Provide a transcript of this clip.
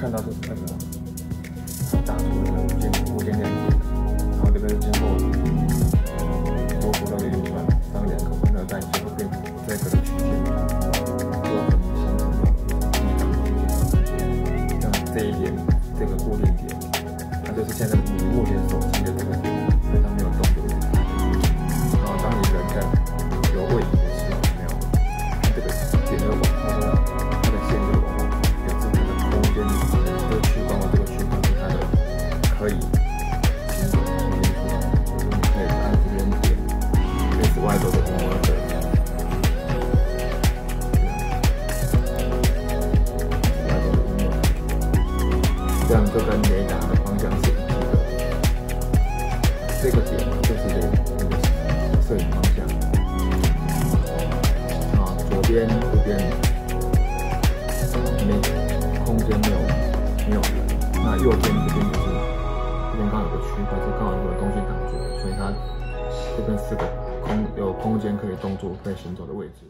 看到是那个大图的建物件链接，然后这边经过模糊的运算，当两个分割在结合变成这个的区间，做成形成的像这一点这个固定点，那就是现在你目前手机的这个非常没有动作的地方。然后当你人在有位移的时候，没有这个点就往上了。 可以平整的运输，就是你可以按这边点，对此外都是同样的。这样就跟雷达的方向是一致的。这个点就是这个摄影方向。啊，左边、右边没空间没有人，那右边这边就是。 刚好有个区块，这刚好有个东西挡住，所以它这边是个有空间可以动作、可以行走的位置。